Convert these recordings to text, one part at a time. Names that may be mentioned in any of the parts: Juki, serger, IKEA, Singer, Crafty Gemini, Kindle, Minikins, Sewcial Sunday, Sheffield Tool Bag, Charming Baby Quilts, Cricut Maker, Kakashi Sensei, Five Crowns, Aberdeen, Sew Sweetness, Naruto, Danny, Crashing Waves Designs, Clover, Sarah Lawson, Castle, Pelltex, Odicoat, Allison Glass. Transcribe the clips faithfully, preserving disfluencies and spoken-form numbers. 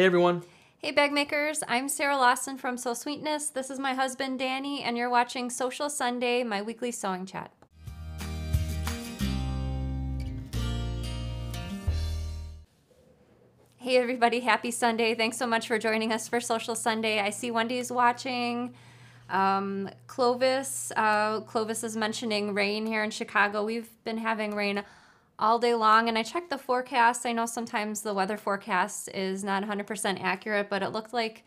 Hey everyone. Hey bag makers, I'm Sarah Lawson from Sew Sweetness. This is my husband Danny and you're watching Sewcial Sunday, my weekly sewing chat. Hey everybody, happy Sunday. Thanks so much for joining us for Sewcial Sunday. I see Wendy's watching. Um, Clovis, uh, Clovis is mentioning rain here in Chicago. We've been having rain all day long and I checked the forecast. I know sometimes the weather forecast is not one hundred percent accurate, but it looked like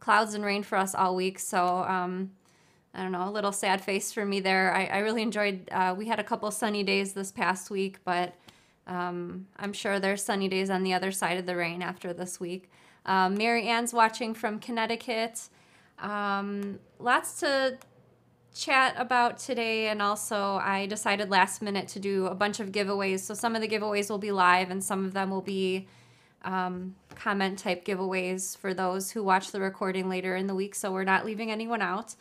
clouds and rain for us all week. So um, I don't know, a little sad face for me there. I, I really enjoyed, uh, we had a couple sunny days this past week, but Um, I'm sure there's sunny days on the other side of the rain after this week. Um, Mary Ann's watching from Connecticut. Um, lots to chat about today, and also I decided last minute to do a bunch of giveaways. So some of the giveaways will be live and some of them will be um, comment type giveaways for those who watch the recording later in the week, so we're not leaving anyone out.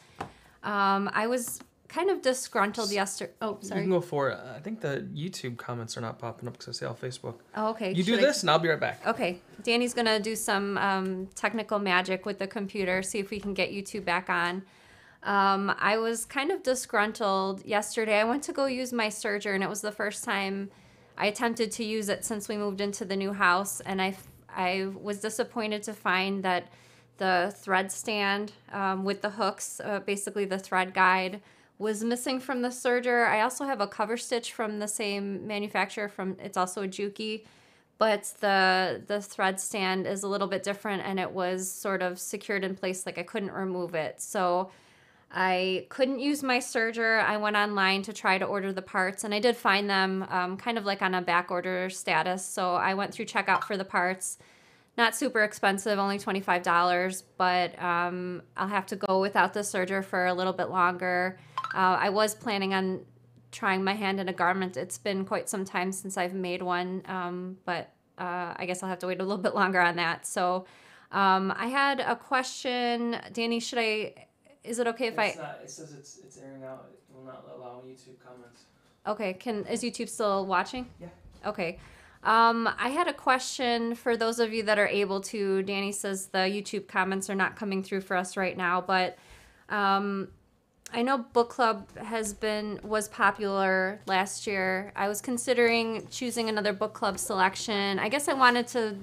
Um, I was kind of disgruntled yesterday. Oh, sorry. You can go for it. I think the YouTube comments are not popping up because I see on Facebook. Oh, okay. You Should do this I... and I'll be right back. Okay. Danny's going to do some um, technical magic with the computer, see if we can get YouTube back on. Um, I was kind of disgruntled yesterday. I went to go use my serger and it was the first time I attempted to use it since we moved into the new house. And I, I was disappointed to find that the thread stand um, with the hooks, uh, basically the thread guide, was missing from the serger. I also have a cover stitch from the same manufacturer. From it's also a Juki, but the the thread stand is a little bit different, and it was sort of secured in place, like I couldn't remove it. So I couldn't use my serger. I went online to try to order the parts, and I did find them, um, kind of like on a back order status. So I went through checkout for the parts. Not super expensive, only twenty-five dollars, but um, I'll have to go without the serger for a little bit longer. Uh, I was planning on trying my hand in a garment. It's been quite some time since I've made one, um, but uh, I guess I'll have to wait a little bit longer on that. So um, I had a question. Danny, should I, is it okay if it's I? Not, it says it's, it's airing out. It will not allow YouTube comments. Okay, can, is YouTube still watching? Yeah. Okay. Um, I had a question for those of you that are able to. Danny says the YouTube comments are not coming through for us right now, but um, I know book club has been was popular last year. I was considering choosing another book club selection. I guess I wanted to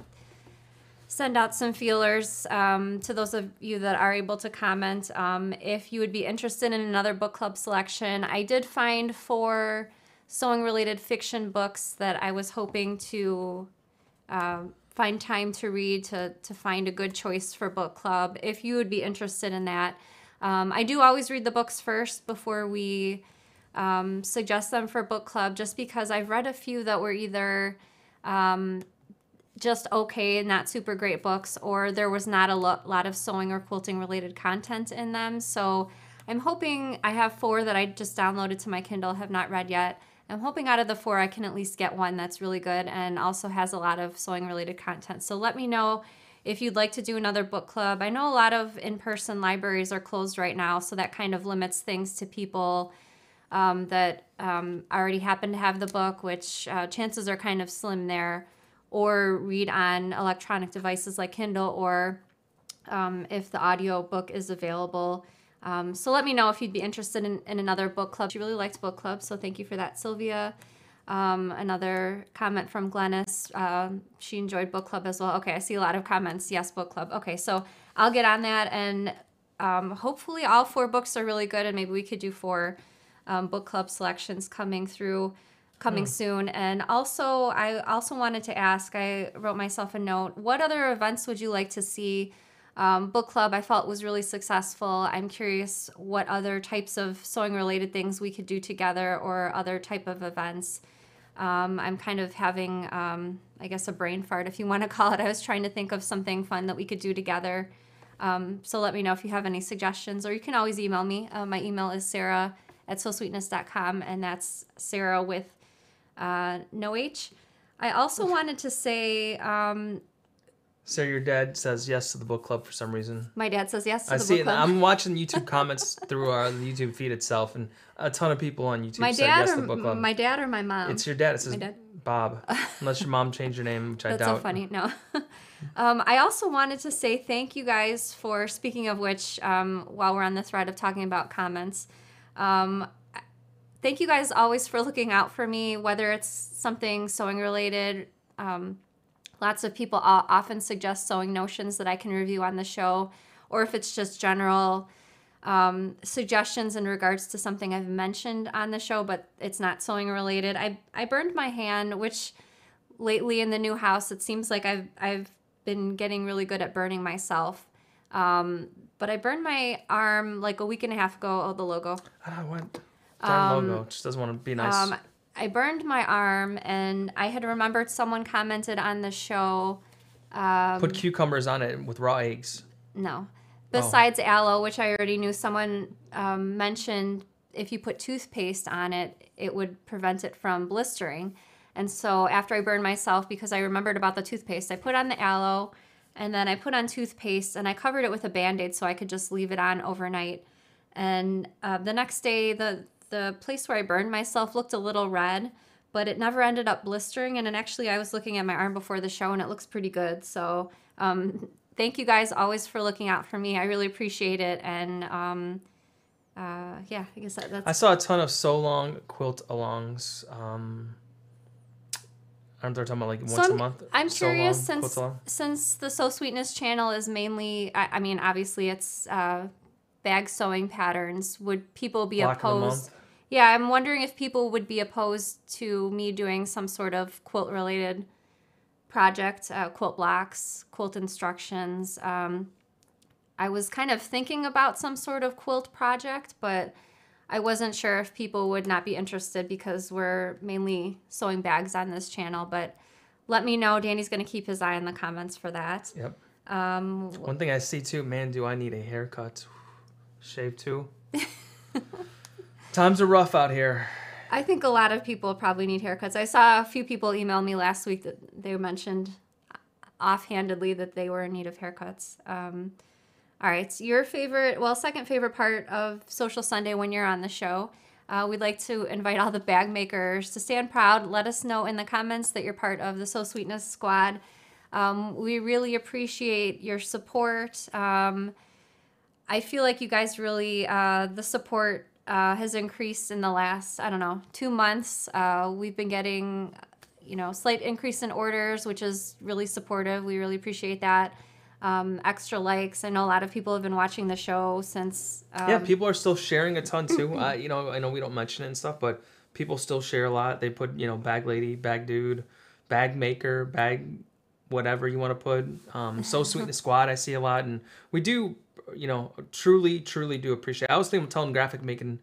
send out some feelers um, to those of you that are able to comment um, if you would be interested in another book club selection. I did find four sewing-related fiction books that I was hoping to uh, find time to read to, to find a good choice for book club, if you would be interested in that. Um, I do always read the books first before we um, suggest them for book club, just because I've read a few that were either um, just okay, not super great books, or there was not a lo- lot of sewing or quilting-related content in them. So I'm hoping, I have four that I just downloaded to my Kindle, have not read yet. I'm hoping out of the four I can at least get one that's really good and also has a lot of sewing related content. So let me know if you'd like to do another book club. I know a lot of in-person libraries are closed right now, so that kind of limits things to people um, that um, already happen to have the book, which uh, chances are kind of slim there, or read on electronic devices like Kindle, or um, if the audio book is available. Um, so let me know if you'd be interested in, in another book club. She really liked book club, so thank you for that, Sylvia. Um, another comment from Glennis. Um, she enjoyed book club as well. Okay, I see a lot of comments. Yes, book club. Okay, so I'll get on that, and um, hopefully all four books are really good, and maybe we could do four um, book club selections coming through, coming mm. soon. And also, I also wanted to ask, I wrote myself a note, what other events would you like to see? Um, book club I felt was really successful. I'm curious what other types of sewing related things we could do together, or other type of events. Um, I'm kind of having, um, I guess, a brain fart, if you want to call it. I was trying to think of something fun that we could do together. Um, so let me know if you have any suggestions, or you can always email me. Uh, my email is sarah at sewsweetness dot com, and that's Sarah with uh, no H. I also wanted to say... Um, Sarah, your dad says yes to the book club for some reason. My dad says yes to I the book it. club. I see. I'm watching YouTube comments through our YouTube feed itself, and a ton of people on YouTube my said dad yes or, to the book club. My dad or my mom? It's your dad. It says my dad. Bob, unless your mom changed your name, which I doubt. That's so funny. No. Um, I also wanted to say thank you guys for, speaking of which, um, while we're on the thread of talking about comments, um, thank you guys always for looking out for me, whether it's something sewing related. Um, lots of people often suggest sewing notions that I can review on the show, or if it's just general um, suggestions in regards to something I've mentioned on the show, but it's not sewing related. I, I burned my hand, which lately in the new house, it seems like I've, I've been getting really good at burning myself. Um, but I burned my arm like a week and a half ago. Oh, the logo. Ah, what? That um, logo just doesn't want to be nice. Um, I burned my arm, and I had remembered someone commented on the show. Um, Put cucumbers on it with raw eggs. No. Besides oh. aloe, which I already knew, someone um, mentioned if you put toothpaste on it, it would prevent it from blistering. And so after I burned myself, because I remembered about the toothpaste, I put on the aloe, and then I put on toothpaste, and I covered it with a Band-Aid so I could just leave it on overnight. And uh, the next day, the The place where I burned myself looked a little red, but it never ended up blistering. And it actually, I was looking at my arm before the show, and it looks pretty good. So um, thank you guys always for looking out for me. I really appreciate it. And um, uh, yeah, I guess that, that's... I saw a ton of so long quilt alongs. Um, I don't know if they're talking about like once so a month. I'm so curious long, since since the Sew Sweetness channel is mainly, I, I mean, obviously it's uh, bag sewing patterns. Would people be Black opposed? Yeah, I'm wondering if people would be opposed to me doing some sort of quilt-related project, uh, quilt blocks, quilt instructions. Um, I was kind of thinking about some sort of quilt project, but I wasn't sure if people would not be interested because we're mainly sewing bags on this channel. But let me know. Danny's going to keep his eye on the comments for that. Yep. Um, One thing I see, too, man, do I need a haircut. Shave, too. Times are rough out here. I think a lot of people probably need haircuts. I saw a few people email me last week that they mentioned offhandedly that they were in need of haircuts. Um, all right. So your favorite, well, second favorite part of Sewcial Sunday when you're on the show. Uh, we'd like to invite all the bag makers to stand proud. Let us know in the comments that you're part of the Sew Sweetness squad. Um, we really appreciate your support. Um, I feel like you guys really, uh, the support Uh, has increased in the last, I don't know, two months. Uh, we've been getting, you know, slight increase in orders, which is really supportive. We really appreciate that. Um, extra likes. I know a lot of people have been watching the show since. Um, yeah, people are still sharing a ton too. uh, you know, I know we don't mention it and stuff, but people still share a lot. They put, you know, bag lady, bag dude, bag maker, bag whatever you want to put. Um, so sweet the squad I see a lot, and we do. You know, truly, truly do appreciate it. I was thinking of telling graphic making,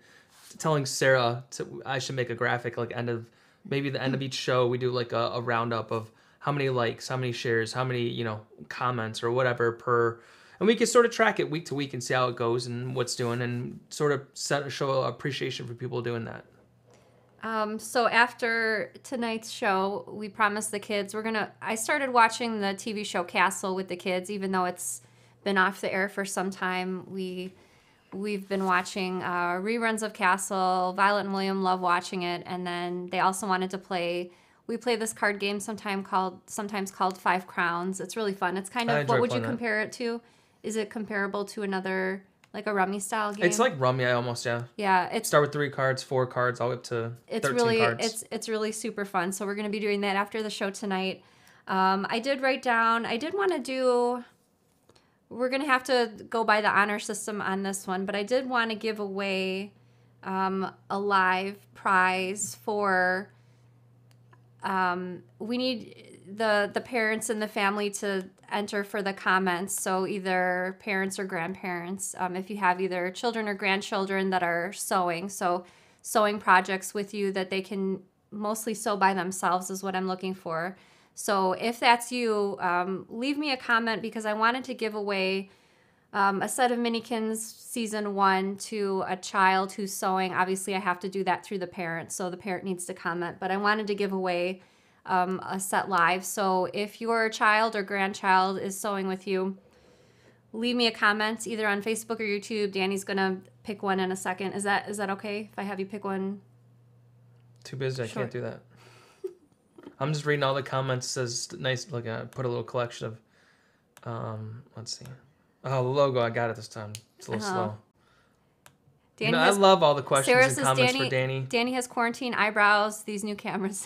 telling Sarah to, I should make a graphic like end of, maybe the end of each show we do like a, a roundup of how many likes, how many shares, how many, you know, comments or whatever per, and we can sort of track it week to week and see how it goes and what's doing and sort of set, show appreciation for people doing that. Um, so after tonight's show, we promised the kids we're going to, I started watching the T V show Castle with the kids, even though it's been off the air for some time. We we've been watching uh, reruns of Castle. Violet and William love watching it, and then they also wanted to play. We play this card game sometime called sometimes called Five Crowns. It's really fun. It's kind of what would you compare it to? Is it comparable to another like a rummy style game? It's like rummy almost, yeah. Yeah, it's start with three cards, four cards, all up to thirteen really, cards. It's it's really super fun. So we're gonna be doing that after the show tonight. Um, I did write down. I did want to do. We're going to have to go by the honor system on this one, but I did want to give away um, a live prize for, um, we need the, the parents and the family to enter for the comments, so either parents or grandparents, um, if you have either children or grandchildren that are sewing, so sewing projects with you that they can mostly sew by themselves is what I'm looking for. So if that's you, um, leave me a comment because I wanted to give away um, a set of Minikins Season one to a child who's sewing. Obviously, I have to do that through the parent, so the parent needs to comment. But I wanted to give away um, a set live. So if your child or grandchild is sewing with you, leave me a comment either on Facebook or YouTube. Danny's going to pick one in a second. Is that is that okay if I have you pick one? Too busy. Sure. I can't do that. I'm just reading all the comments. It says nice, like I put a little collection of Um, let's see. Oh, the logo, I got it this time. It's a little uh-huh. slow. Danny no, has, I love all the questions Sarah and says comments Danny, for Danny. Danny has quarantine eyebrows, these new cameras.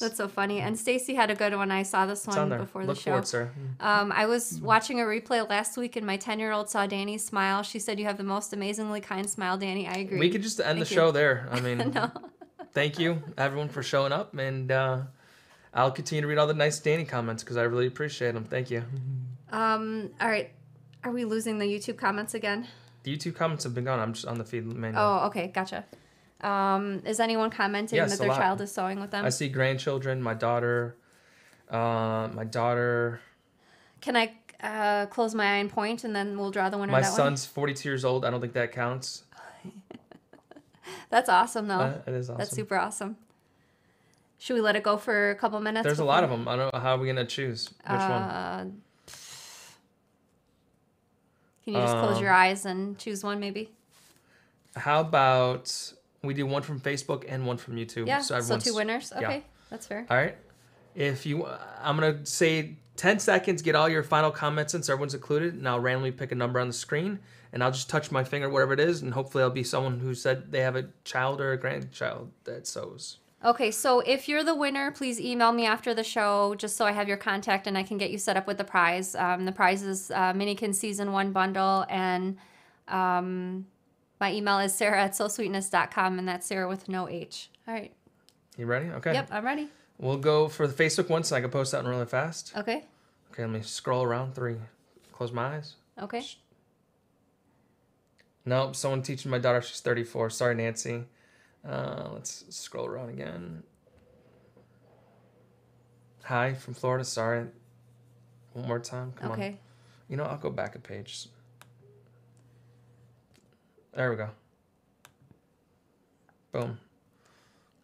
That's so funny. And Stacy had a good one. I saw this one before the show. Look for it, sir. Um, I was watching a replay last week, and my ten-year-old saw Danny's smile. She said, "You have the most amazingly kind smile, Danny." I agree. We could just end the show there. I mean, no. Thank you, everyone, for showing up, and uh, I'll continue to read all the nice Danny comments because I really appreciate them. Thank you. Um. All right. Are we losing the YouTube comments again? The YouTube comments have been gone. I'm just on the feed menu. Oh, okay. Gotcha. Um, is anyone commenting yes, that their lot. child is sewing with them? I see grandchildren, my daughter, uh, my daughter. Can I uh, close my eye and point, and then we'll draw the winner? My that son's one? forty-two years old. I don't think that counts. That's awesome, though. Uh, it is awesome. That's super awesome. Should we let it go for a couple minutes? There's before? a lot of them. I don't know how are we gonna choose which uh, one. Can you just um, close your eyes and choose one, maybe? How about? We do one from Facebook and one from YouTube. Yeah, so, so two winners. Okay, yeah. That's fair. All right. If you, uh, I'm going to say ten seconds, get all your final comments since everyone's included, and I'll randomly pick a number on the screen, and I'll just touch my finger, whatever it is, and hopefully I'll be someone who said they have a child or a grandchild that sews. Okay, so if you're the winner, please email me after the show just so I have your contact and I can get you set up with the prize. Um, the prize is uh, Minikins Season one Bundle, and... Um, my email is sarah at sew sweetness dot com, and that's Sarah with no H. All right. You ready? Okay. Yep, I'm ready. We'll go for the Facebook one so I can post that one really fast. Okay. Okay, let me scroll around. Three. Close my eyes. Okay. Nope, someone teaching my daughter. She's thirty-four. Sorry, Nancy. Uh, let's scroll around again. Hi, from Florida. Sorry. One more time. Come on. Okay. You know, I'll go back a page. There we go. Boom.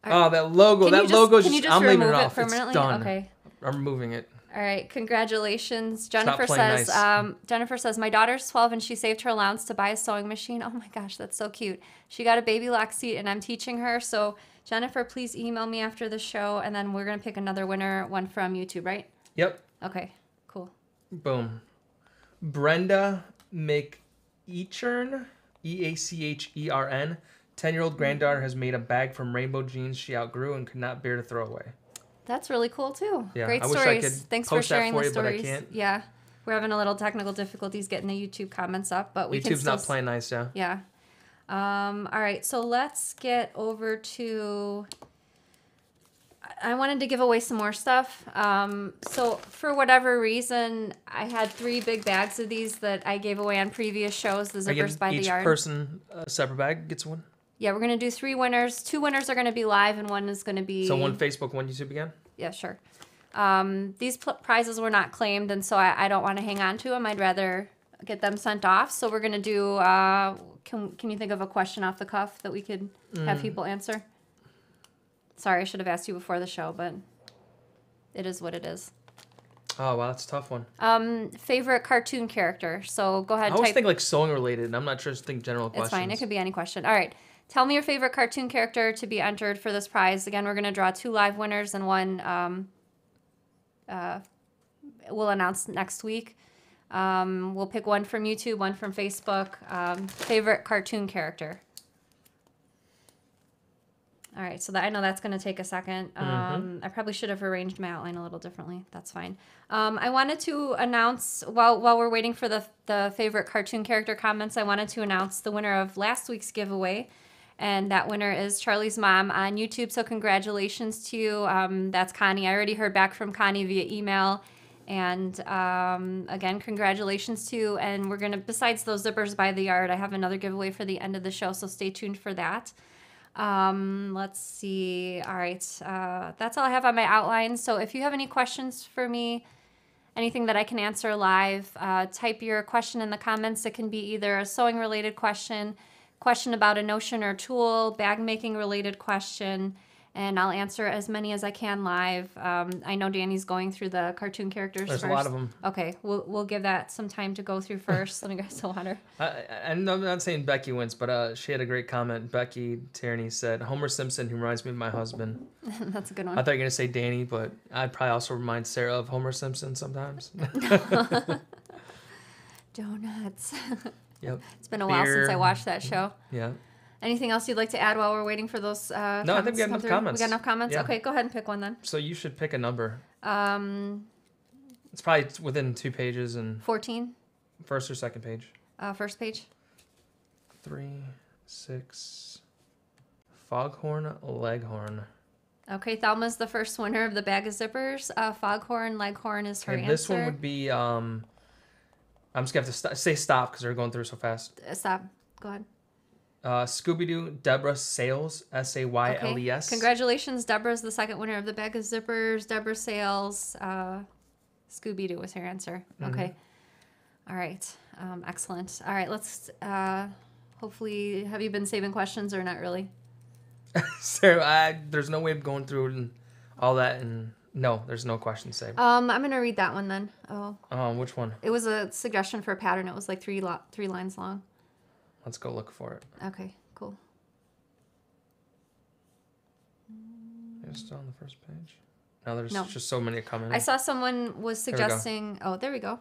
Right. Oh, that logo. Can that just, logo is just, just I'm leaving it off. It it's done. Okay. I'm removing it. All right. Congratulations. Jennifer says, nice. um, Jennifer says, my daughter's twelve and she saved her allowance to buy a sewing machine. Oh my gosh, that's so cute. She got a baby lock seat and I'm teaching her. So Jennifer, please email me after the show and then we're going to pick another winner, one from YouTube, right? Yep. Okay, cool. Boom. Brenda McEachern. E A C H E R N. ten-year-old granddaughter has made a bag from rainbow jeans she outgrew and could not bear to throw away. That's really cool, too. Yeah, Great I stories. Wish I could Thanks post for sharing that for the you, stories. But I can't. Yeah. We're having a little technical difficulties getting the YouTube comments up, but we YouTube's can still... not playing nice, yeah. Yeah. Um, all right, so let's get over to... I wanted to give away some more stuff. Um, so for whatever reason, I had three big bags of these that I gave away on previous shows. The Zippers by the Yard. Each person a separate bag gets one? Yeah, we're going to do three winners. Two winners are going to be live and one is going to be... So one Facebook, one YouTube again? Yeah, sure. Um, these prizes were not claimed, and so I, I don't want to hang on to them. I'd rather get them sent off. So we're going to do... Uh, can, can you think of a question off the cuff that we could mm. have people answer? Sorry, I should have asked you before the show, but it is what it is. Oh, wow, that's a tough one. Um, favorite cartoon character. So go ahead. I always type... think like sewing related, and I'm not sure to think general questions. It's fine. It could be any question. All right. Tell me your favorite cartoon character to be entered for this prize. Again, we're going to draw two live winners and one um, uh, we'll announce next week. Um, we'll pick one from YouTube, one from Facebook. Um, favorite cartoon character. All right, so that, I know that's going to take a second. Um, mm-hmm. I probably should have arranged my outline a little differently. That's fine. Um, I wanted to announce, while while we're waiting for the, the favorite cartoon character comments, I wanted to announce the winner of last week's giveaway, and that winner is Charlie's mom on YouTube, so congratulations to you. Um, that's Connie. I already heard back from Connie via email, and um, again, congratulations to you. And we're going to, besides those Zippers by the Yard, I have another giveaway for the end of the show, so stay tuned for that. Um, let's see. All right. Uh, that's all I have on my outline. So if you have any questions for me, anything that I can answer live, uh, type your question in the comments. It can be either a sewing related question, question about a notion or tool, bag making related question, and I'll answer as many as I can live. Um, I know Danny's going through the cartoon characters There's first. There's a lot of them. Okay, we'll, we'll give that some time to go through first. Let me grab some water. I, I'm not saying Becky wins, but uh, she had a great comment. Becky Tierney said, Homer Simpson, who reminds me of my husband. That's a good one. I thought you were going to say Danny, but I'd probably also remind Sarah of Homer Simpson sometimes. Donuts. Yep. It's been a Beer. while since I watched that show. Yeah. Anything else you'd like to add while we're waiting for those uh, no, comments? No, I think we got enough through? comments. We got enough comments? Yeah. Okay, go ahead and pick one then. So you should pick a number. Um, It's probably within two pages and... fourteen? First or second page? Uh, first page. Three, six, foghorn, leghorn. Okay, Thelma's the first winner of the bag of zippers. Uh, foghorn, leghorn is her okay, answer. This one would be... Um, I'm just going to have to st say stop because they're going through so fast. Stop. Go ahead. Uh, Scooby-Doo, Deborah Sales, S A Y L E S. Okay. Congratulations, Deborah's the second winner of the bag of zippers. Deborah Sales, uh, Scooby-Doo was her answer. Mm-hmm. Okay. All right. Um, excellent. All right, let's uh, hopefully, have you been saving questions or not really? Sarah, I, there's no way of going through and all that and... No, there's no question saved. Um, I'm going to read that one then. Oh. Um, which one? It was a suggestion for a pattern. It was like three lo three lines long. Let's go look for it. Okay, cool. It's still on the first page. Now there's no. just so many coming. I saw someone was suggesting... Oh, there we go.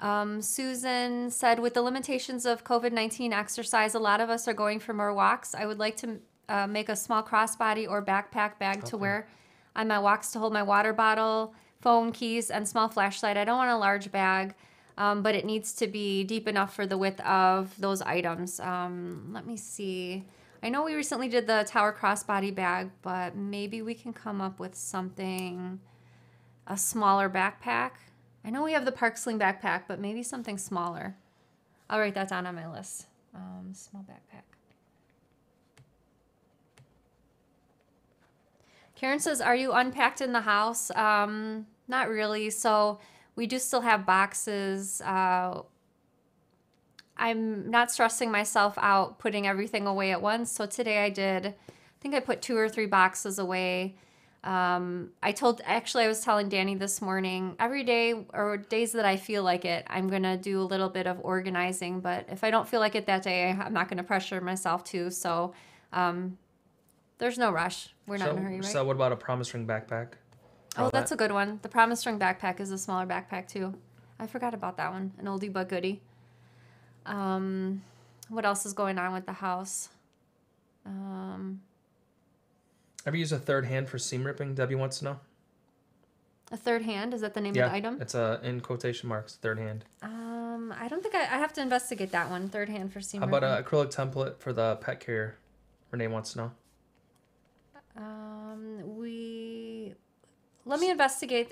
Um, Susan said, with the limitations of COVID nineteen exercise, a lot of us are going for more walks. I would like to uh, make a small crossbody or backpack bag okay. to wear on my walks to hold my water bottle, phone, keys, and small flashlight. I don't want a large bag, um, but it needs to be deep enough for the width of those items. Um, let me see. I know we recently did the tower crossbody bag, but maybe we can come up with something, a smaller backpack. I know we have the park sling backpack, but maybe something smaller. I'll write that down on my list. Um, small backpack. Karen says, are you unpacked in the house? Um, not really. So we do still have boxes. Uh, I'm not stressing myself out putting everything away at once. So today I did, I think I put two or three boxes away. Um, I told, actually I was telling Danny this morning, every day or days that I feel like it, I'm going to do a little bit of organizing. But if I don't feel like it that day, I'm not going to pressure myself to. So um, there's no rush. We're not so, in a hurry, right? So what about a promise ring backpack? All oh, that's that. a good one. The promise ring backpack is a smaller backpack, too. I forgot about that one. An oldie but goodie. Um, what else is going on with the house? Um, Ever use a third hand for seam ripping? Debbie wants to know. A third hand? Is that the name yeah, of the item? Yeah, it's a, in quotation marks, third hand. Um, I don't think I, I have to investigate that one. Third hand for seam How ripping. How about an acrylic template for the pet carrier? Renee wants to know. Um, we, let me investigate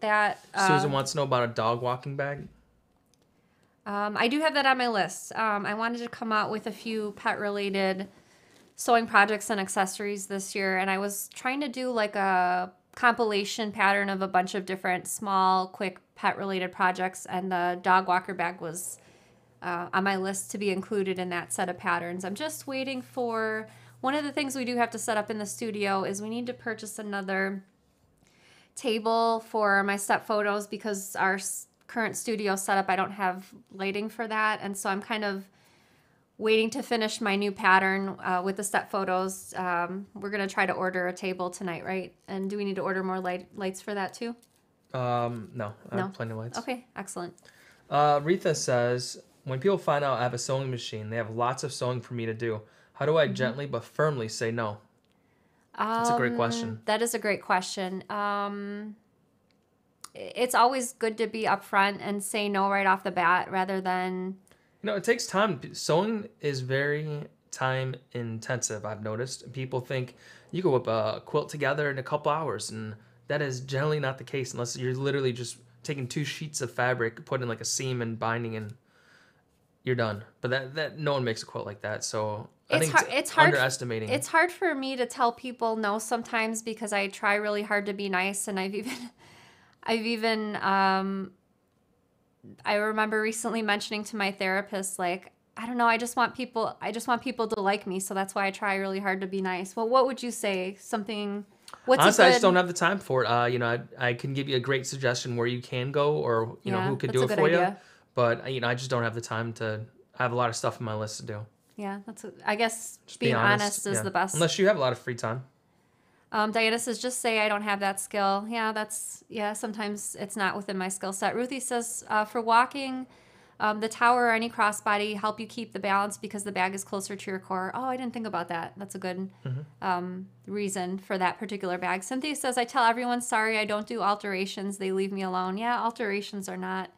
that. Uh, Susan wants to know about a dog walking bag. Um, I do have that on my list. Um, I wanted to come out with a few pet related sewing projects and accessories this year. And I was trying to do like a compilation pattern of a bunch of different small, quick pet related projects. And the dog walker bag was, uh, on my list to be included in that set of patterns. I'm just waiting for... One of the things we do have to set up in the studio is we need to purchase another table for my step photos because our current studio setup, I don't have lighting for that. And so I'm kind of waiting to finish my new pattern uh, with the step photos. Um, we're going to try to order a table tonight, right? And do we need to order more light lights for that too? Um, no, I no. have plenty of lights. Okay, excellent. Uh, Retha says, when people find out I have a sewing machine, they have lots of sewing for me to do. How do I gently but firmly say no? That's a great question. Um, that is a great question. Um, it's always good to be upfront and say no right off the bat rather than... You know, it takes time. Sewing is very time intensive, I've noticed. People think you can whip a quilt together in a couple hours, and that is generally not the case unless you're literally just taking two sheets of fabric, putting like a seam and binding, and you're done. But that, that no one makes a quilt like that, so... I it's, think hard, it's hard. Underestimating. It's hard for me to tell people no sometimes because I try really hard to be nice, and I've even, I've even, um, I remember recently mentioning to my therapist, like, I don't know, I just want people, I just want people to like me, so that's why I try really hard to be nice. Well, what would you say? Something, what's Honestly, good... I just don't have the time for it. Uh, you know, I, I can give you a great suggestion where you can go, or, you yeah, know, who could do it for idea. you. But, you know, I just don't have the time to, I have a lot of stuff on my list to do. Yeah, that's, a, I guess just being be honest, honest is yeah. the best. Unless you have a lot of free time. Um, Diana says, just say I don't have that skill. Yeah, that's, yeah, sometimes it's not within my skill set. Ruthie says, uh, for walking, um, the tower or any crossbody help you keep the balance because the bag is closer to your core. Oh, I didn't think about that. That's a good mm-hmm. um, reason for that particular bag. Cynthia says, I tell everyone, sorry, I don't do alterations. They leave me alone. Yeah, alterations are not.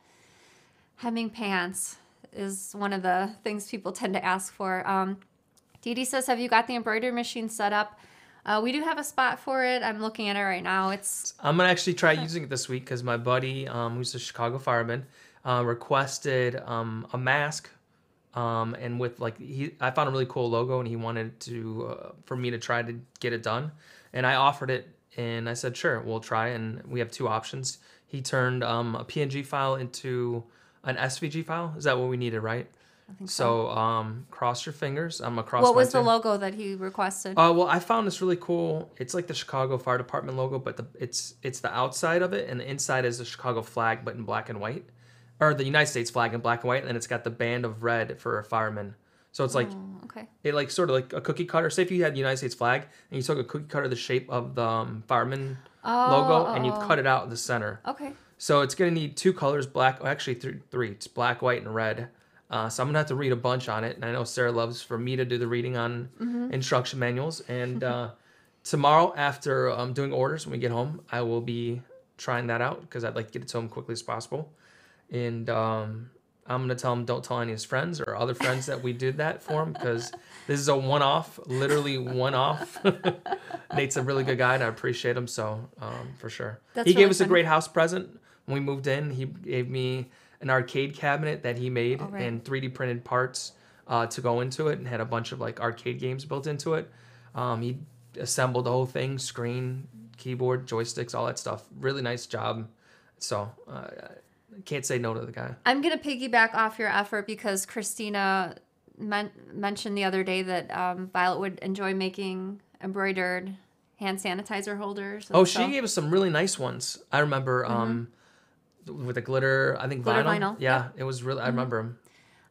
Hemming pants is one of the things people tend to ask for. Um, Dee Dee says, have you got the embroidery machine set up? Uh, we do have a spot for it. I'm looking at it right now. It's. I'm going to actually try using it this week because my buddy, um, who's a Chicago fireman, uh, requested um, a mask. Um, and with like, he, I found a really cool logo and he wanted to, uh, for me to try to get it done. And I offered it and I said, sure, we'll try. And we have two options. He turned um, a P N G file into an S V G file. Is that what we needed, right? I think so. So um, cross your fingers. I'm across. What was the logo that he requested? Uh, well, I found this really cool. It's like the Chicago Fire Department logo, but the, it's it's the outside of it, and the inside is the Chicago flag, but in black and white, or the United States flag in black and white, and it's got the band of red for a fireman. So it's like oh, okay. It like sort of like a cookie cutter. Say if you had the United States flag and you took a cookie cutter the shape of the um, fireman oh, logo and you cut it out in the center. Okay. So it's gonna need two colors, black. Well, actually, th three. It's black, white, and red. Uh, so I'm going to have to read a bunch on it. And I know Sarah loves for me to do the reading on mm-hmm. instruction manuals. And uh, tomorrow after um, doing orders when we get home, I will be trying that out because I'd like to get it to him quickly as possible. And um, I'm going to tell him don't tell any of his friends or other friends that we did that for him because this is a one-off, literally one-off. Nate's a really good guy and I appreciate him. So um, for sure. That's he really gave us funny. a great house present. When we moved in, he gave me an arcade cabinet that he made right. and three D printed parts uh, to go into it and had a bunch of like arcade games built into it. Um, he assembled the whole thing, screen, keyboard, joysticks, all that stuff. Really nice job. So uh, I can't say no to the guy. I'm going to piggyback off your effort because Christina men mentioned the other day that um, Violet would enjoy making embroidered hand sanitizer holders. Oh, she so. gave us some really nice ones. I remember... Mm-hmm. um, with the glitter, I think glitter vinyl. vinyl. Yeah, yep. It was really, I mm-hmm. remember them.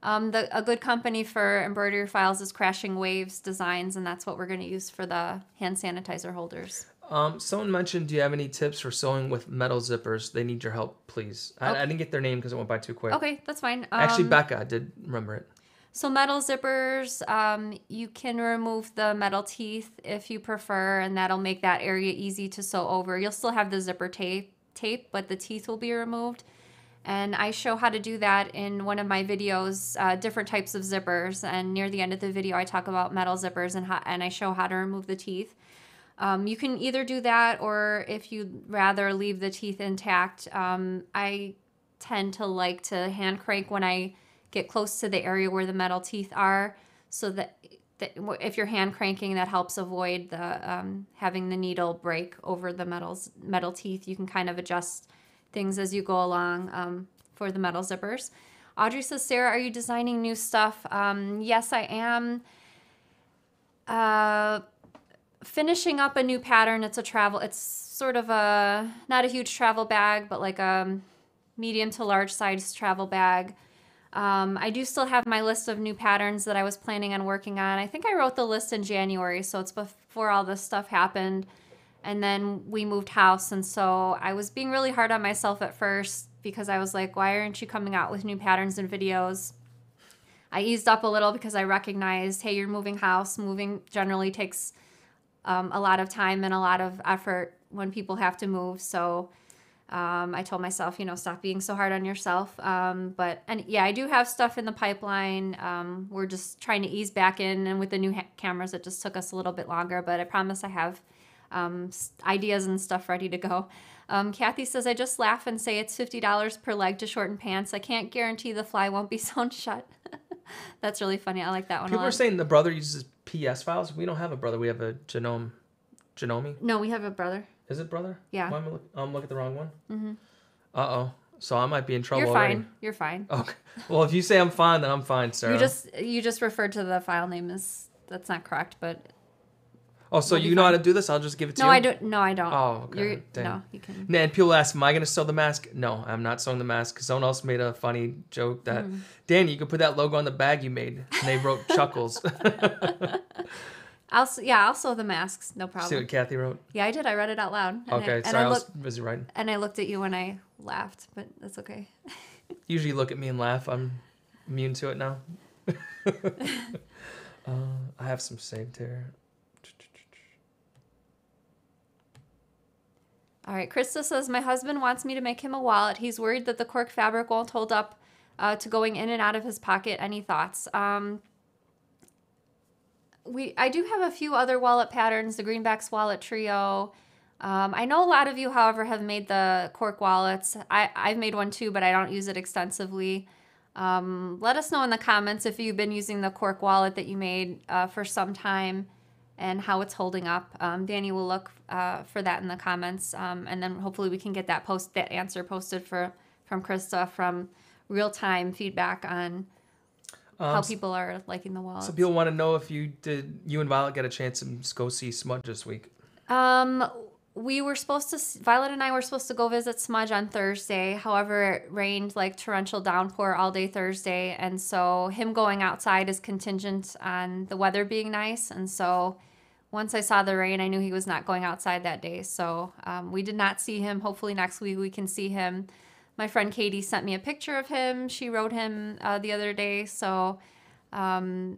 Um, the, a good company for embroidery files is Crashing Waves Designs, and that's what we're going to use for the hand sanitizer holders. Um, someone mentioned, do you have any tips for sewing with metal zippers? They need your help, please. I, okay. I didn't get their name because it went by too quick. Okay, that's fine. Um, Actually, Becca, I did remember it. So metal zippers, um, you can remove the metal teeth if you prefer, and that'll make that area easy to sew over. You'll still have the zipper tape. tape, but the teeth will be removed. And I show how to do that in one of my videos, uh, different types of zippers. And near the end of the video, I talk about metal zippers and, how, and I show how to remove the teeth. Um, you can either do that or if you'd rather leave the teeth intact. Um, I tend to like to hand crank when I get close to the area where the metal teeth are so that, that if you're hand cranking, that helps avoid the um, having the needle break over the metals, metal teeth. You can kind of adjust things as you go along um, for the metal zippers. Audrey says, Sarah, are you designing new stuff? Um, yes, I am. Uh, finishing up a new pattern. It's a travel, it's sort of a, not a huge travel bag, but like a medium to large size travel bag. Um, I do still have my list of new patterns that I was planning on working on. I think I wrote the list in January, so it's before all this stuff happened. And then we moved house, and so I was being really hard on myself at first because I was like, why aren't you coming out with new patterns and videos? I eased up a little because I recognized, hey, you're moving house. Moving generally takes um, a lot of time and a lot of effort when people have to move, so... Um, I told myself, you know, stop being so hard on yourself. Um, but, and yeah, I do have stuff in the pipeline. Um, we're just trying to ease back in. And with the new ha cameras, it just took us a little bit longer. But I promise I have um, ideas and stuff ready to go. Um, Kathy says, I just laugh and say it's fifty dollars per leg to shorten pants. I can't guarantee the fly won't be sewn shut. That's really funny. I like that one a lot. People are saying the brother uses P S files. We don't have a brother. We have a genome. Genome? No, we have a brother. Is it brother? Yeah. Why am I look, um, look at the wrong one? Mm-hmm. Uh-oh. So I might be in trouble. You're fine. Already. You're fine. Okay. Well, if you say I'm fine, then I'm fine, Sarah. You just you just referred to the file name as that's not correct, but. Oh, so you know fine. How to do this? I'll just give it to no, you. No, I don't. No, I don't. Oh, okay. You're, no, you can. And people ask, "Am I going to sew the mask?" No, I'm not sewing the mask because someone else made a funny joke that, mm. "Danny, you could put that logo on the bag you made," and they wrote chuckles. I'll yeah, I'll sew the masks. No problem. See what Kathy wrote? Yeah, I did. I read it out loud. And okay, I, sorry, I, I was busy writing. And I looked at you when I laughed, but that's okay. Usually, you look at me and laugh. I'm immune to it now. uh, I have some saved here. All right, Krista says, my husband wants me to make him a wallet. He's worried that the cork fabric won't hold up uh, to going in and out of his pocket. Any thoughts? Um, we, I do have a few other wallet patterns, the Greenbacks Wallet Trio. Um, I know a lot of you, however, have made the cork wallets. I, I've made one too, but I don't use it extensively. Um, let us know in the comments if you've been using the cork wallet that you made uh, for some time. And how it's holding up. Um, Danny will look uh, for that in the comments, um, and then hopefully we can get that post, that answer posted for from Krista from real time feedback on um, how people are liking the wallets. So people want to know if you did you and Violet get a chance to go see Smudge this week? Um, we were supposed to Violet and I were supposed to go visit Smudge on Thursday. However, it rained like torrential downpour all day Thursday, and so him going outside is contingent on the weather being nice, and so. Once I saw the rain, I knew he was not going outside that day, so um, we did not see him. Hopefully next week we can see him. My friend Katie sent me a picture of him. She rode him uh, the other day, so um,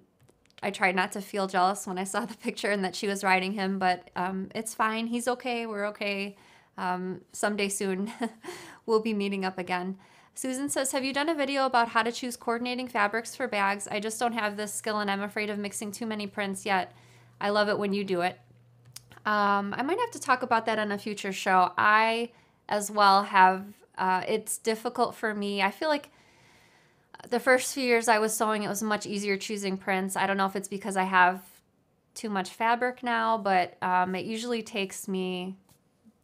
I tried not to feel jealous when I saw the picture and that she was riding him, but um, it's fine. He's okay. We're okay. Um, someday soon we'll be meeting up again. Susan says, have you done a video about how to choose coordinating fabrics for bags? I just don't have this skill, and I'm afraid of mixing too many prints yet. I love it when you do it. Um, I might have to talk about that on a future show. I, as well, have, uh, it's difficult for me. I feel like the first few years I was sewing, it was much easier choosing prints. I don't know if it's because I have too much fabric now, but um, it usually takes me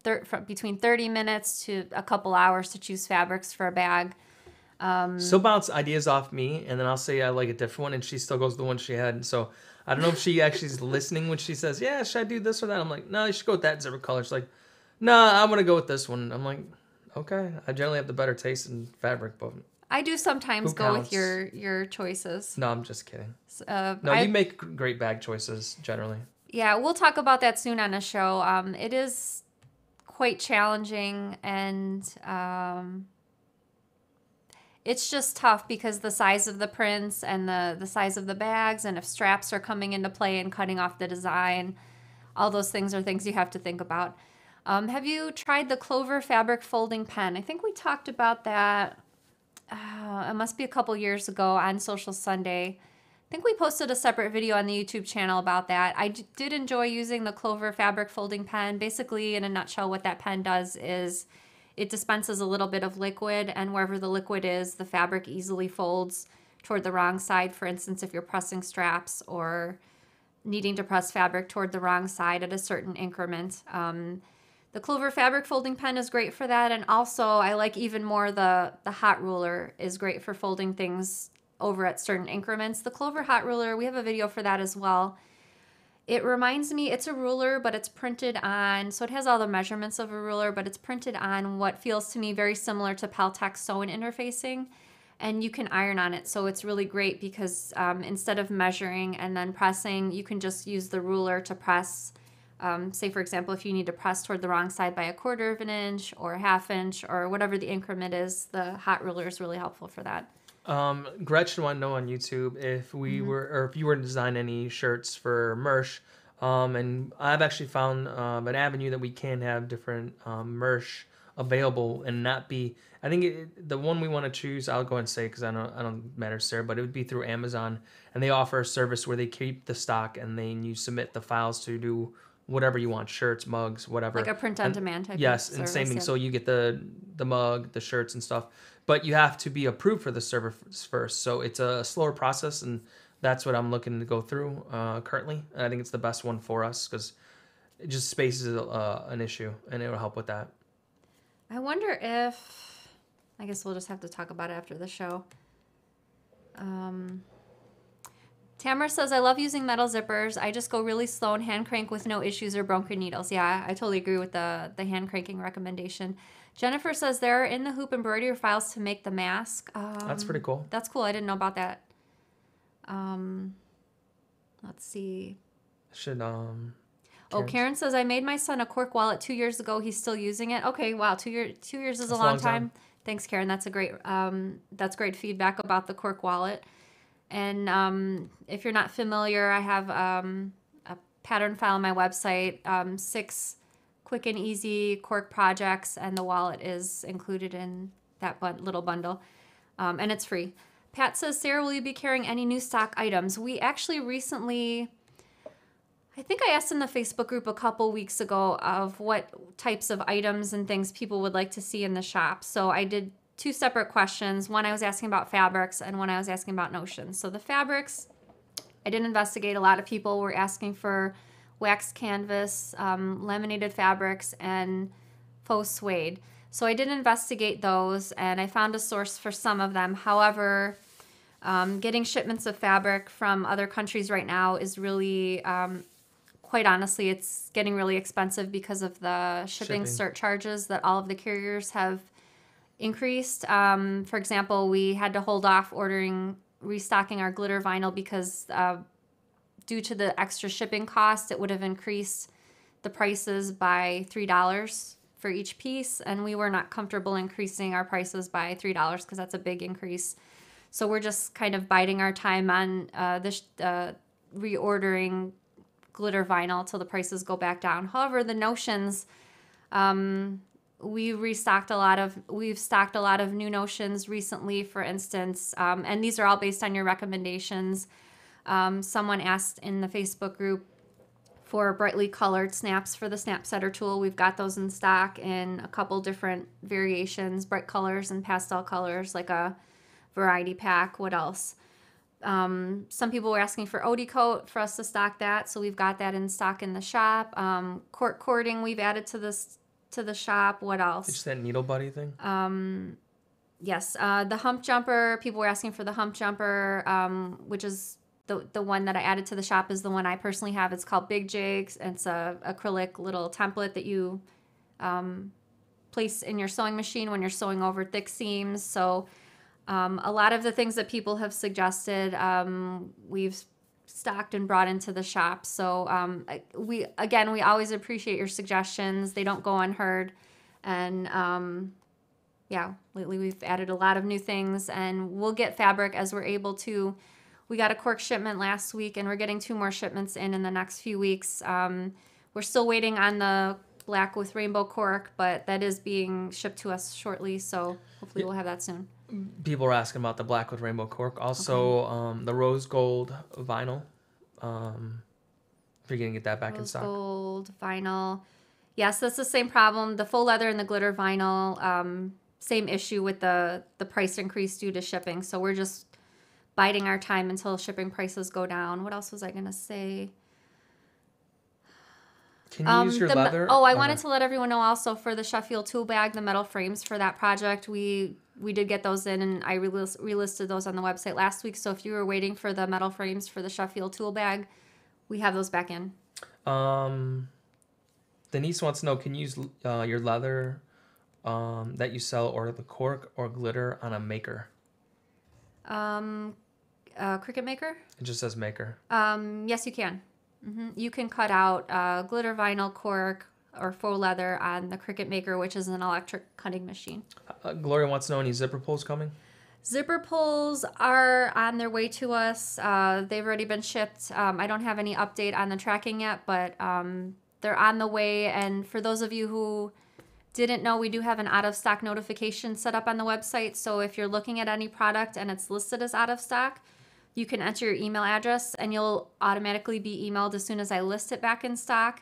thir from between thirty minutes to a couple hours to choose fabrics for a bag. Um, she'll bounce ideas off me, and then I'll say I like a different one, and she still goes to the one she had, and so... I don't know if she actually is listening when she says, yeah, should I do this or that? I'm like, no, you should go with that zebra color. She's like, no, nah, I'm going to go with this one. I'm like, okay. I generally have the better taste in fabric, but... I do sometimes go counts? With your, your choices. No, I'm just kidding. Uh, no, I, you make great bag choices, generally. Yeah, we'll talk about that soon on a show. Um, it is quite challenging, and um, it's just tough because the size of the prints and the, the size of the bags, and if straps are coming into play and cutting off the design, all those things are things you have to think about. Um, have you tried the Clover fabric folding pen? I think we talked about that, uh, it must be a couple years ago on Sewcial Sunday. I think we posted a separate video on the YouTube channel about that. I d did enjoy using the Clover fabric folding pen. Basically, in a nutshell, what that pen does is it dispenses a little bit of liquid, and wherever the liquid is, the fabric easily folds toward the wrong side. For instance, if you're pressing straps or needing to press fabric toward the wrong side at a certain increment. Um, the Clover fabric folding pen is great for that, and also I like even more the, the hot ruler is great for folding things over at certain increments. The Clover hot ruler, we have a video for that as well. It reminds me, it's a ruler, but it's printed on, so it has all the measurements of a ruler, but it's printed on what feels to me very similar to Pelltex sew and interfacing, and you can iron on it. So it's really great because um, instead of measuring and then pressing, you can just use the ruler to press. Um, say, for example, if you need to press toward the wrong side by a quarter of an inch or a half inch or whatever the increment is, the hot ruler is really helpful for that. Um, Gretchen wanted to know on YouTube if we mm-hmm. were, or if you were to design any shirts for merch. Um, and I've actually found um, an avenue that we can have different um, merch available and not be. I think it, the one we want to choose, I'll go and say because I don't, I don't matter, Sarah, but it would be through Amazon, and they offer a service where they keep the stock and then you submit the files to do whatever you want, shirts, mugs, whatever. Like a print-on-demand type. Yes, and same thing. Yeah. So you get the the mug, the shirts, and stuff. But you have to be approved for the service first, so it's a slower process, and that's what I'm looking to go through uh, currently. And I think it's the best one for us because it just space is uh, an issue, and it will help with that. I wonder if I guess we'll just have to talk about it after the show. Um, Tamara says, I love using metal zippers. I just go really slow and hand crank with no issues or broken needles. Yeah, I totally agree with the, the hand cranking recommendation. Jennifer says, there are in the hoop embroidery files to make the mask. Um, that's pretty cool. That's cool. I didn't know about that. Um, let's see. Should, um... Karen's. Oh, Karen says, I made my son a cork wallet two years ago. He's still using it. Okay, wow, two, year, two years is a long, long time. time. Thanks, Karen. That's a great um, that's great feedback about the cork wallet. And um, if you're not familiar, I have um, a pattern file on my website, um, six quick and easy cork projects, and the wallet is included in that bun little bundle, um, and it's free. Pat says, Sarah, will you be carrying any new stock items? We actually recently... I think I asked in the Facebook group a couple weeks ago of what types of items and things people would like to see in the shop. So I did two separate questions. One I was asking about fabrics and one I was asking about notions. So the fabrics, I did investigate. A lot of people were asking for wax canvas, um, laminated fabrics, and faux suede. So I did investigate those and I found a source for some of them. However, um, getting shipments of fabric from other countries right now is really... Um, Quite honestly, it's getting really expensive because of the shipping, shipping. surcharges that all of the carriers have increased. Um, for example, we had to hold off ordering, restocking our glitter vinyl because uh, due to the extra shipping cost, it would have increased the prices by three dollars for each piece. And we were not comfortable increasing our prices by three dollars because that's a big increase. So we're just kind of biding our time on uh, this uh, reordering glitter vinyl till the prices go back down. However, the notions, um, we restocked a lot of, we've stocked a lot of new notions recently, for instance, um, and these are all based on your recommendations. Um, someone asked in the Facebook group for brightly colored snaps for the snap setter tool. We've got those in stock in a couple different variations, bright colors and pastel colors, like a variety pack. What else? Um, some people were asking for Odicoat for us to stock that, so we've got that in stock in the shop. Um, cork cording we've added to this to the shop. What else? It's that needle buddy thing. Um, yes, uh, the hump jumper. People were asking for the hump jumper, um, which is the the one that I added to the shop is the one I personally have. It's called Big Jigs. It's a acrylic little template that you um, place in your sewing machine when you're sewing over thick seams. So. Um, a lot of the things that people have suggested, um, we've stocked and brought into the shop. So um, we, again, we always appreciate your suggestions. They don't go unheard. And um, yeah, lately we've added a lot of new things and we'll get fabric as we're able to. We got a cork shipment last week and we're getting two more shipments in in the next few weeks. Um, we're still waiting on the black with rainbow cork, but that is being shipped to us shortly. So hopefully we'll have that soon. People are asking about the black with rainbow cork. Also, okay. um, the rose gold vinyl. Um, if you're going to get that back rose in stock. Rose gold vinyl. Yes, that's the same problem. The faux leather and the glitter vinyl, um, same issue with the, the price increase due to shipping. So we're just biding our time until shipping prices go down. What else was I going to say? Can you um, use your the, leather? Oh, I uh, wanted to let everyone know also for the Sheffield Tool Bag, the metal frames for that project, we... We did get those in, and I relist, relisted those on the website last week. So if you were waiting for the metal frames for the Sheffield Tool Bag, we have those back in. Um, Denise wants to know, can you use uh, your leather um, that you sell or the cork or glitter on a maker? Um, uh, Cricut Maker? It just says maker. Um, yes, you can. Mm-hmm. You can cut out uh, glitter vinyl, cork, or faux leather on the Cricut Maker, which is an electric cutting machine. Uh, Gloria wants to know, any zipper pulls coming? Zipper pulls are on their way to us. Uh, they've already been shipped. Um, I don't have any update on the tracking yet, but um, they're on the way. And for those of you who didn't know, we do have an out-of-stock notification set up on the website. So if you're looking at any product and it's listed as out-of-stock, you can enter your email address and you'll automatically be emailed as soon as I list it back in stock.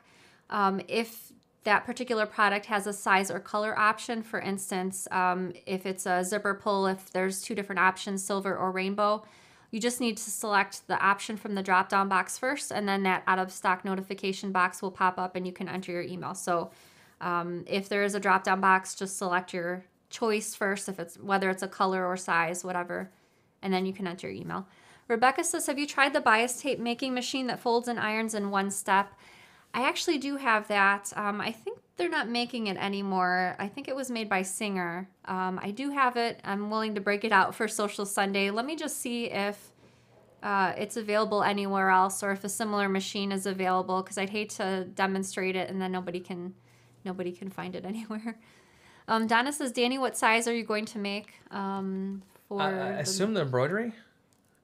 Um, if that particular product has a size or color option. For instance, um, if it's a zipper pull, if there's two different options, silver or rainbow, you just need to select the option from the drop-down box first, and then that out-of-stock notification box will pop up and you can enter your email. So um, if there is a drop-down box, just select your choice first, if it's whether it's a color or size, whatever, and then you can enter your email. Rebecca says, have you tried the bias tape making machine that folds and irons in one step? I actually do have that. Um, I think they're not making it anymore. I think it was made by Singer. Um, I do have it. I'm willing to break it out for Sewcial Sunday. Let me just see if uh, it's available anywhere else or if a similar machine is available, because I'd hate to demonstrate it and then nobody can nobody can find it anywhere. Um, Donna says, Danny, what size are you going to make um, for I, I the, assume the embroidery,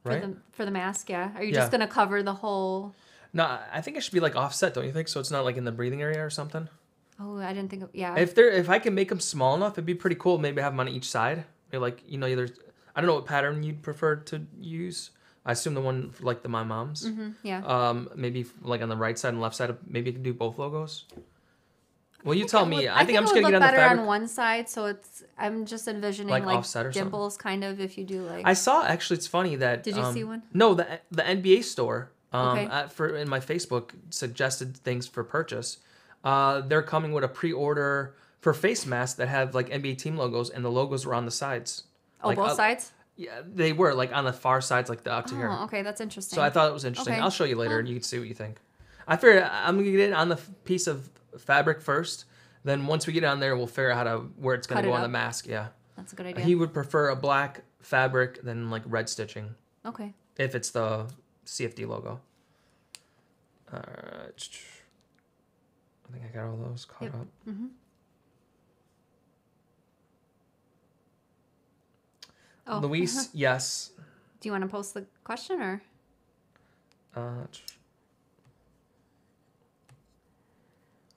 right? For the, for the mask, yeah. Are you yeah. just going to cover the whole... No, I think it should be like offset, don't you think? So it's not like in the breathing area or something. Oh, I didn't think of, yeah. If they're, if I can make them small enough, it'd be pretty cool. Maybe have them on each side. Maybe like, you know, there's, I don't know what pattern you'd prefer to use. I assume the one for like the My Mom's. Mm-hmm, yeah. Um, maybe like on the right side and left side, maybe you can do both logos. Well, you tell me. I think I'm just gonna get on the fabric. I think it would look better on one side, so it's. I'm just envisioning like, like dimples, kind of. If you do like. I saw actually. It's funny that. Did you um, see one? No, the the N B A store um okay. at, for in my Facebook suggested things for purchase. Uh, they're coming with a pre-order for face masks that have like N B A team logos, and the logos were on the sides. Oh, like, both uh, sides. Yeah, they were like on the far sides, like the up to here. Oh, okay, that's interesting. So I thought it was interesting. Okay. I'll show you later, oh. and you can see what you think. I figured I'm gonna get it on the piece of fabric first, then once we get on there, we'll figure out how to where it's gonna Cut go it on up. the mask. Yeah, that's a good idea. He would prefer a black fabric than like red stitching. Okay. If it's the C F D logo. All right. I think I got all those caught yep. up. Mm-hmm. Oh. Luis, yes. Do you want to post the question or? Uh.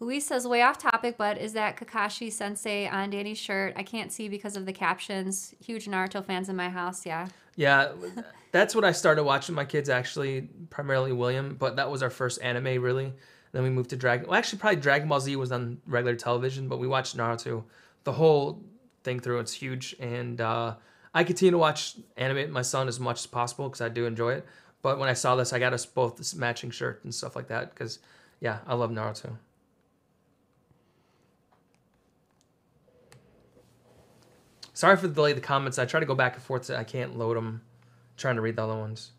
Luis says, way off topic, but is that Kakashi Sensei on Danny's shirt? I can't see because of the captions. Huge Naruto fans in my house, yeah. Yeah, that's what I started watching my kids, actually, primarily William, but that was our first anime, really. Then we moved to Dragon... Well, actually, probably Dragon Ball Z was on regular television, but we watched Naruto. The whole thing through, it's huge, and uh, I continue to watch anime with my son as much as possible because I do enjoy it, but when I saw this, I got us both this matching shirt and stuff like that because, yeah, I love Naruto. Sorry for the delay of the comments. I try to go back and forth. So I can't load them. I'm trying to read the other ones.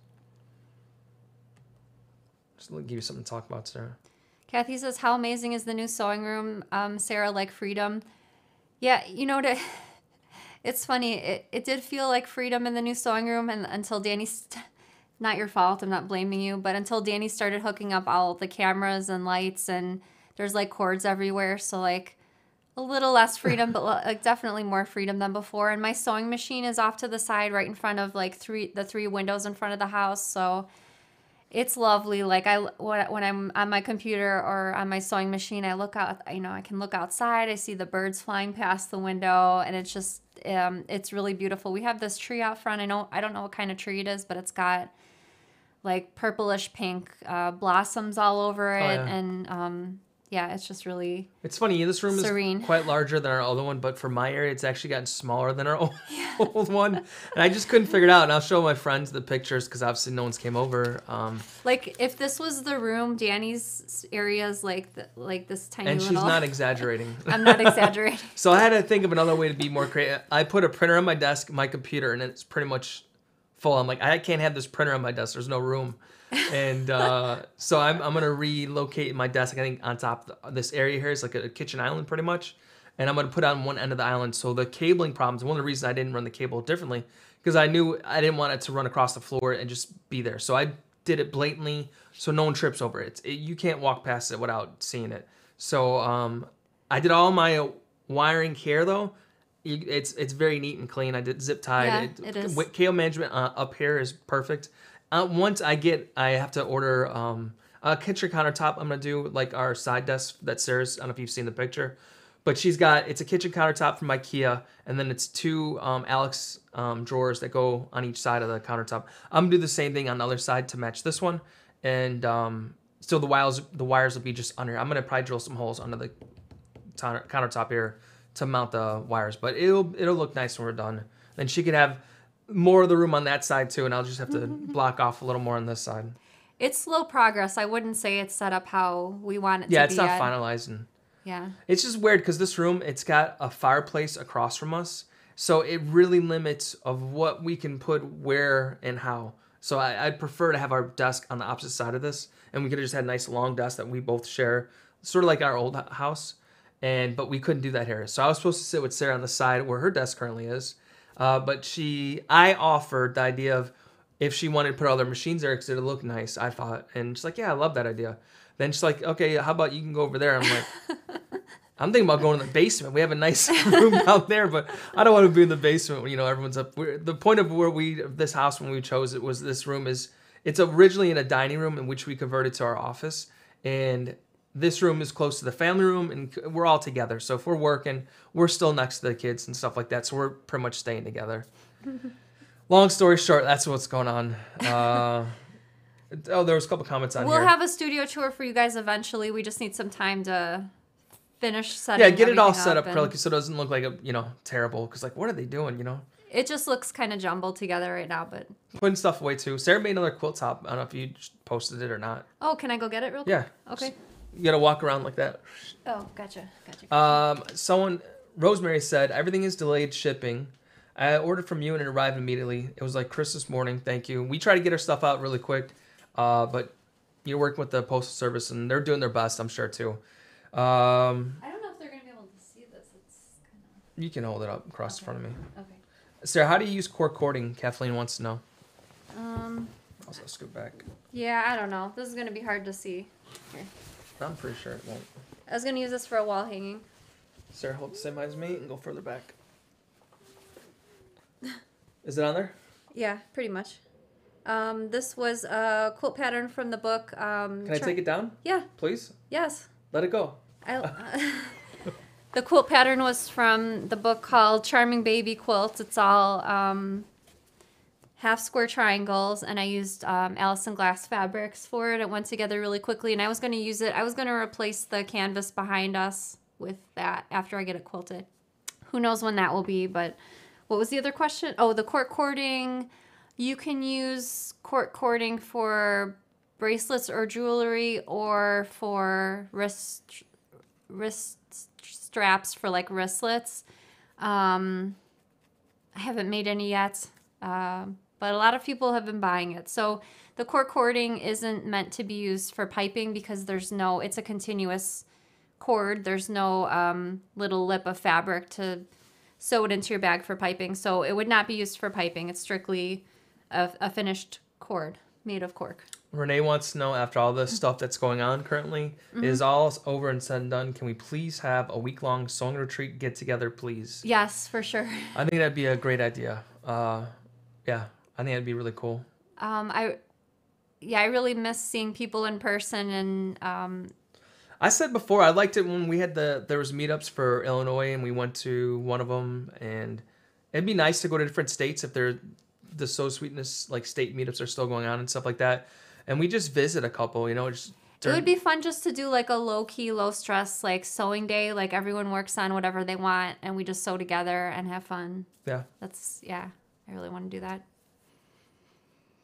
Just give you something to talk about, Sarah. Kathy says, how amazing is the new sewing room, um, Sarah, like freedom? Yeah, you know, to, it's funny. It, it did feel like freedom in the new sewing room and until Danny, not your fault, I'm not blaming you, but until Danny started hooking up all the cameras and lights and there's like cords everywhere. So like... a little less freedom, but like definitely more freedom than before. And my sewing machine is off to the side right in front of like three the three windows in front of the house. So it's lovely. Like I when I'm on my computer or on my sewing machine, I look out, you know, I can look outside. I see the birds flying past the window and it's just, um, it's really beautiful. We have this tree out front. I know, I don't know what kind of tree it is, but it's got like purplish pink uh, blossoms all over it. Oh, yeah. And, um, yeah, it's just really It's funny, this room serene. Is quite larger than our other one, but for my area, it's actually gotten smaller than our old, yeah. old one. And I just couldn't figure it out. And I'll show my friends the pictures because obviously no one's came over. Um, like, if this was the room, Danny's area is like, the, like this tiny and little... And she's not exaggerating. I'm not exaggerating. So I had to think of another way to be more creative. I put a printer on my desk, my computer, and it's pretty much full. I'm like, I can't have this printer on my desk. There's no room. And uh, so I'm, I'm going to relocate my desk, I think, on top of this area here. It's like a kitchen island pretty much. And I'm going to put on one end of the island. So the cabling problems, one of the reasons I didn't run the cable differently, because I knew I didn't want it to run across the floor and just be there. So I did it blatantly so no one trips over it. it you can't walk past it without seeing it. So um, I did all my wiring here, though. It's, it's very neat and clean. I did zip tied. Yeah, it, it is. Cable management uh, up here is perfect. Uh, once I get, I have to order um, a kitchen countertop. I'm going to do like our side desk that Sarah's, I don't know if you've seen the picture, but she's got, it's a kitchen countertop from IKEA. And then it's two um, Alex um, drawers that go on each side of the countertop. I'm going to do the same thing on the other side to match this one. And um, so the wires, the wires will be just under. I'm going to probably drill some holes under the countertop here to mount the wires, but it'll, it'll look nice when we're done. Then she could have more of the room on that side too, and I'll just have to block off a little more on this side. It's slow progress. I wouldn't say it's set up how we want it yeah, to be. Yeah, it's not yet. finalized. And Yeah. It's just weird because this room, it's got a fireplace across from us. So it really limits of what we can put where and how. So I, I'd prefer to have our desk on the opposite side of this. And we could have just had a nice long desk that we both share, sort of like our old house. And But we couldn't do that here. So I was supposed to sit with Sarah on the side where her desk currently is. Uh, but she, I offered the idea of if she wanted to put all their machines there because it would look nice, I thought. And she's like, yeah, I love that idea. Then she's like, okay, how about you can go over there? I'm like... I'm thinking about going to the basement. We have a nice room out there, but I don't want to be in the basement when, you know, everyone's up. We're, the point of where we, this house when we chose it was this room is, it's originally in a dining room in which we converted to our office. And this room is close to the family room and we're all together. So if we're working, we're still next to the kids and stuff like that. So we're pretty much staying together. Long story short, that's what's going on. Uh, oh, there was a couple comments on we'll here. We'll have a studio tour for you guys eventually. We just need some time to... finish setting. Yeah, get it all set up, up correctly so it doesn't look like a you know terrible. Because like, what are they doing? You know, it just looks kind of jumbled together right now. But putting stuff away too. Sarah made another quilt top. I don't know if you posted it or not. Oh, can I go get it real quick? Yeah. Okay. You gotta walk around like that. Oh, gotcha, gotcha. gotcha. Um, someone, Rosemary said everything is delayed shipping. I ordered from you and it arrived immediately. It was like Christmas morning. Thank you. We try to get our stuff out really quick, uh, but you're working with the postal service and they're doing their best, I'm sure too. Um, I don't know if they're gonna be able to see this. It's kind of... You can hold it up across okay. in front of me. Okay. Sarah, how do you use cork cording? Kathleen wants to know. Um. Also, scoot back. Yeah, I don't know. This is gonna be hard to see. Here. I'm pretty sure it won't. I was gonna use this for a wall hanging. Sarah, hold the same height as me and go further back. Is it on there? Yeah, pretty much. Um, this was a quilt pattern from the book. Um, can I take it down? Yeah. Please. Yes. Let it go. I, uh, the quilt pattern was from the book called Charming Baby Quilts. It's all um, half square triangles, and I used um, Allison Glass fabrics for it. It went together really quickly, and I was going to use it. I was going to replace the canvas behind us with that after I get it quilted. Who knows when that will be, but what was the other question? Oh, the cork cording. You can use cork cording for bracelets or jewelry or for wrist... wrist straps for like wristlets. Um, I haven't made any yet, uh, but a lot of people have been buying it. So the cork cording isn't meant to be used for piping because there's no, it's a continuous cord. There's no um, little lip of fabric to sew it into your bag for piping. So it would not be used for piping. It's strictly a, a finished cord made of cork. Renee wants to know, after all the stuff that's going on currently, mm-hmm. is all over and said and done, can we please have a week-long sewing retreat get-together, please? Yes, for sure. I think that'd be a great idea. Uh, yeah, I think that'd be really cool. Um, I, yeah, I really miss seeing people in person. And um, I said before, I liked it when we had the, there was meetups for Illinois, and we went to one of them. And it'd be nice to go to different states if they're, the Sew Sweetness, like state meetups are still going on and stuff like that. And we just visit a couple, you know. Just during... It would be fun just to do like a low-key, low-stress, like sewing day. Like everyone works on whatever they want, and we just sew together and have fun. Yeah. That's, yeah, I really want to do that.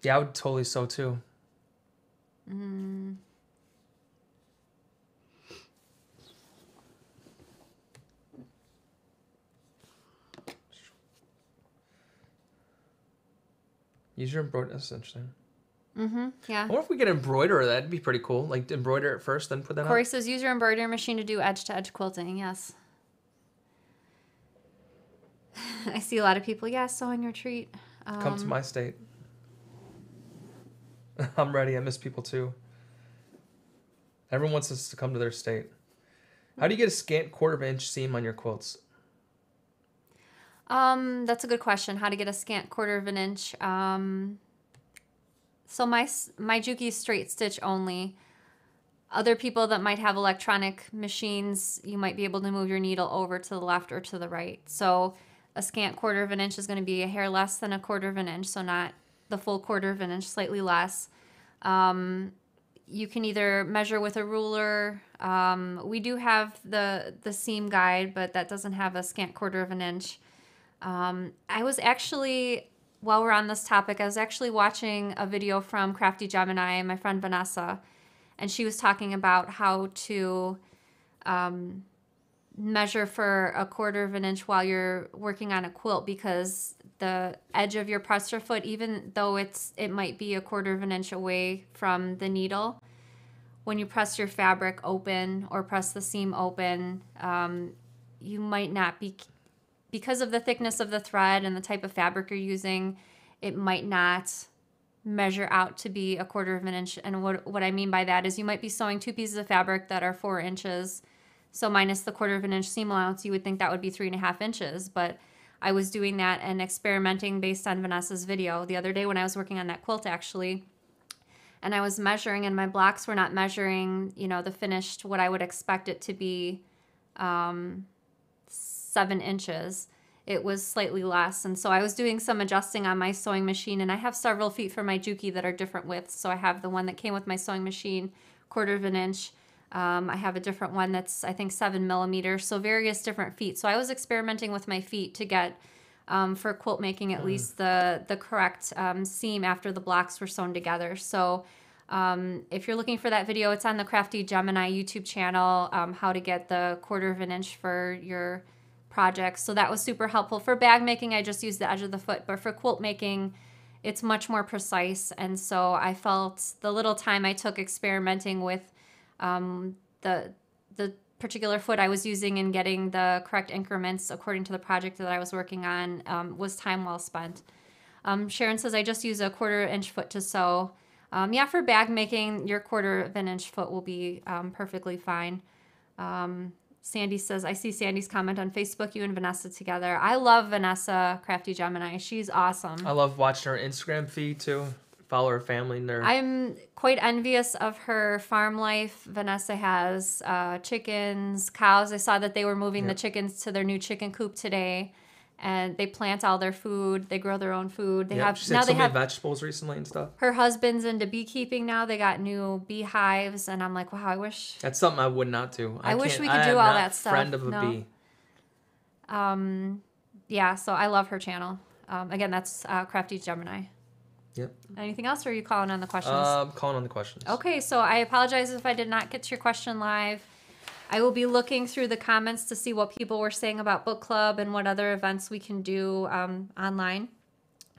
Yeah, I would totally sew too. Mm. Use your embroidery, that's interesting. Mm-hmm, yeah. I wonder if we could embroider that. It'd be pretty cool. Like, embroider it first, then put that on. Corey says, use your embroidery machine to do edge-to-edge quilting. Yes. I see a lot of people, yeah, sewing retreat. Um, Come to my state. I'm ready. I miss people, too. Everyone wants us to come to their state. How do you get a scant quarter-inch seam on your quilts? Um, that's a good question. How to get a scant quarter of an inch. Um... So my my Juki straight stitch only. Other people that might have electronic machines, you might be able to move your needle over to the left or to the right. So a scant quarter of an inch is going to be a hair less than a quarter of an inch, so not the full quarter of an inch, slightly less. Um, you can either measure with a ruler. Um, we do have the, the seam guide, but that doesn't have a scant quarter of an inch. Um, I was actually... While we're on this topic, I was actually watching a video from Crafty Gemini and my friend Vanessa, and she was talking about how to um, measure for a quarter of an inch while you're working on a quilt, because the edge of your presser foot, even though it's it might be a quarter of an inch away from the needle, when you press your fabric open or press the seam open, um, you might not be, because of the thickness of the thread and the type of fabric you're using, it might not measure out to be a quarter of an inch. And what, what I mean by that is you might be sewing two pieces of fabric that are four inches. So minus the quarter of an inch seam allowance, you would think that would be three and a half inches. But I was doing that and experimenting based on Vanessa's video the other day when I was working on that quilt, actually. And I was measuring, and my blocks were not measuring, you know, the finished, what I would expect it to be, um, seven inches. It was slightly less. And so I was doing some adjusting on my sewing machine, and I have several feet for my Juki that are different widths. So I have the one that came with my sewing machine, quarter of an inch. Um, I have a different one that's, I think, seven millimeters. So various different feet. So I was experimenting with my feet to get, um, for quilt making, at least the, the correct um, seam after the blocks were sewn together. So um, if you're looking for that video, it's on the Crafty Gemini YouTube channel, um, how to get the quarter of an inch for your projects. So that was super helpful. For bag making, I just used the edge of the foot, but for quilt making, it's much more precise. And so I felt the little time I took experimenting with um, the the particular foot I was using and getting the correct increments according to the project that I was working on um, was time well spent. Um, Sharon says, I just use a quarter inch foot to sew. Um, yeah, for bag making, your quarter of an inch foot will be um, perfectly fine. Um, Sandy says, I see Sandy's comment on Facebook, you and Vanessa together. I love Vanessa, Crafty Gemini. She's awesome. I love watching her Instagram feed too. Follow her family and their... I'm quite envious of her farm life. Vanessa has uh, chickens, cows. I saw that they were moving yep. the chickens to their new chicken coop today, and they plant all their food. They grow their own food. They yep. have She's now had so they many have vegetables recently and stuff. Her husband's into beekeeping now. They got new beehives, and I'm like, wow, I wish that's something I would not do. I, I wish we could I do all not that stuff. Friend of a no. bee. Um, yeah. So I love her channel. Um, again, that's uh, Crafty Gemini. Yep. Anything else, or are you calling on the questions? Uh, I'm calling on the questions. Okay, so I apologize if I did not get to your question live. I will be looking through the comments to see what people were saying about book club and what other events we can do um, online.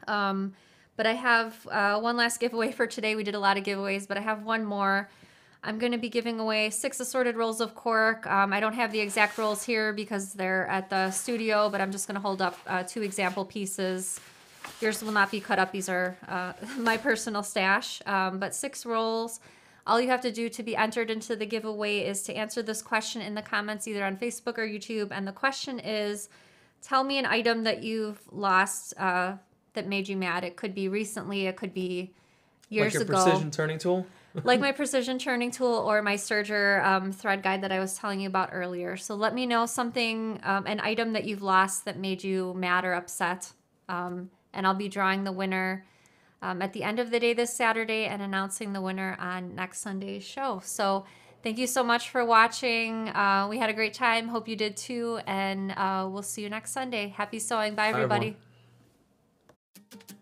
Um, but I have uh, one last giveaway for today. We did a lot of giveaways, but I have one more. I'm going to be giving away six assorted rolls of cork. Um, I don't have the exact rolls here because they're at the studio, but I'm just going to hold up uh, two example pieces. Yours will not be cut up. These are uh, my personal stash, um, but six rolls. All you have to do to be entered into the giveaway is to answer this question in the comments, either on Facebook or YouTube. And the question is, tell me an item that you've lost uh, that made you mad. It could be recently. It could be years ago. Like your ago. precision turning tool? Like my precision turning tool or my serger um, thread guide that I was telling you about earlier. So let me know something, um, an item that you've lost that made you mad or upset. Um And I'll be drawing the winner um, at the end of the day this Saturday and announcing the winner on next Sunday's show. So thank you so much for watching. Uh, we had a great time. Hope you did too. And uh, we'll see you next Sunday. Happy sewing. Bye, everybody. Bye, everyone.